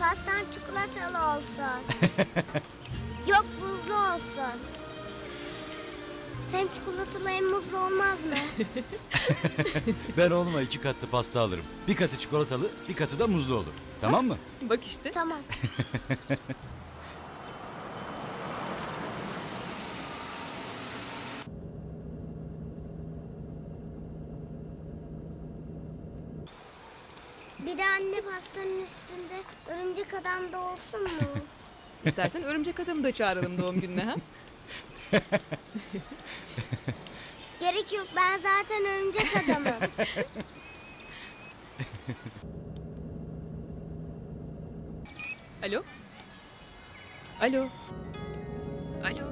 Pastam çikolatalı olsun. Yok, muzlu olsun. Hem çikolatalı hem muzlu olmaz mı? Ben oğluma 2 katlı pasta alırım. 1 katı çikolatalı, 1 katı da muzlu olur. Tamam mı? Bak işte. Tamam. Bir de anne pastanın üstünde örümcek adam da olsun mu? İstersen örümcek adamı da çağıralım doğum gününe, ha? Gerek yok, ben zaten örümcek adamım. Alo? Alo? Alo?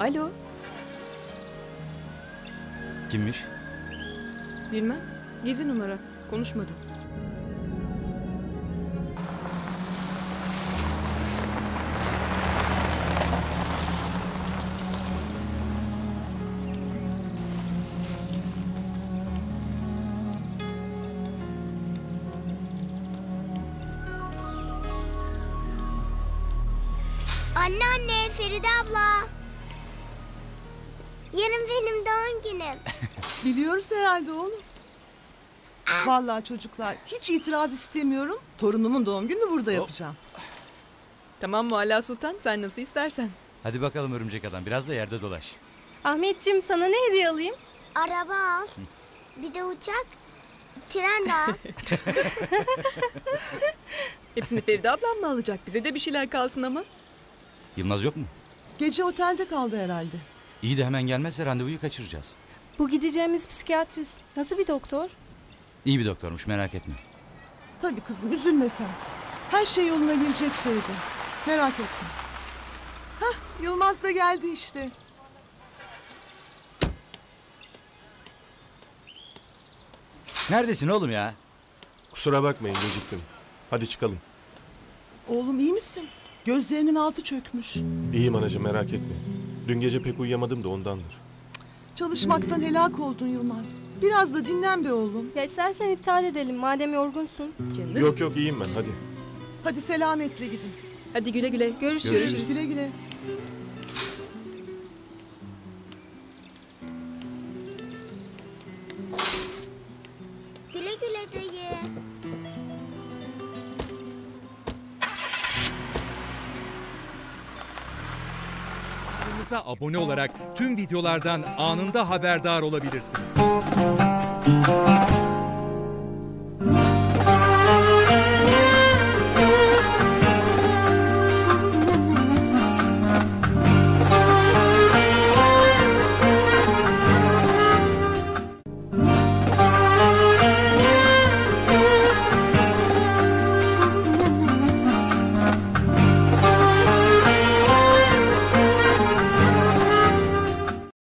Alo? Kimmiş? Bilmem, gizli numara, konuşmadım. Anneanne, Feride abla. Yarın benim doğum günüm. Biliyoruz herhalde oğlum. Vallahi çocuklar, hiç itiraz istemiyorum. Torunumun doğum gününü burada yapacağım. Tamam Mala Sultan, sen nasıl istersen. Hadi bakalım örümcek adam, biraz da yerde dolaş. Ahmetçim, sana ne hediye alayım? Araba al, bir de uçak, tren de al. Hepsini Feride ablam mı alacak? Bize de bir şeyler kalsın ama. Yılmaz yok mu? Gece otelde kaldı herhalde. İyi de hemen gelmezse randevuyu kaçıracağız. Bu gideceğimiz psikiyatrist nasıl bir doktor? İyi bir doktormuş, merak etme. Tabii kızım, üzülme sen. Her şey yoluna girecek Feride. Merak etme. Hah, Yılmaz da geldi işte. Neredesin oğlum ya? Kusura bakmayın, geciktim. Hadi çıkalım. Oğlum iyi misin? Gözlerinin altı çökmüş. İyiyim anacığım, merak etme. Dün gece pek uyuyamadım da ondandır. Çalışmaktan helak oldun Yılmaz. Biraz da dinlen be oğlum. Ya istersen iptal edelim madem yorgunsun. Canım. Yok yok, iyiyim ben, hadi. Hadi selametle gidin. Hadi güle güle. Görüşürüz. Güle güle. Güle güle dayı. Kanalımıza abone olarak tüm videolardan anında haberdar olabilirsiniz.